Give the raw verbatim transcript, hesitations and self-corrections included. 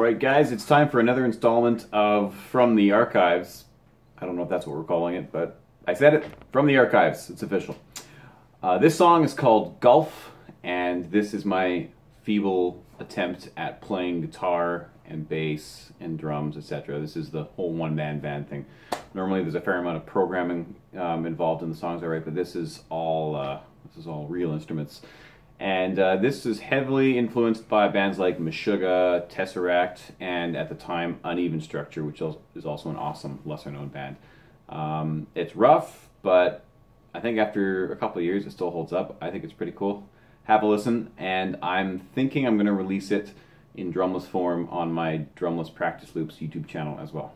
Alright guys, it's time for another installment of From the Archives. I don't know if that's what we're calling it, but I said it. From the Archives. It's official. Uh, this song is called Gulf, and this is my feeble attempt at playing guitar and bass and drums, et cetera. This is the whole one-man band thing. Normally there's a fair amount of programming um, involved in the songs I write, but this is all, uh, this is all real instruments. And uh, this is heavily influenced by bands like Meshuggah, Tesseract, and at the time Uneven Structure, which is also an awesome lesser-known band. Um, it's rough, but I think after a couple of years it still holds up. I think it's pretty cool. Have a listen, and I'm thinking I'm going to release it in drumless form on my Drumless Practice Loops YouTube channel as well.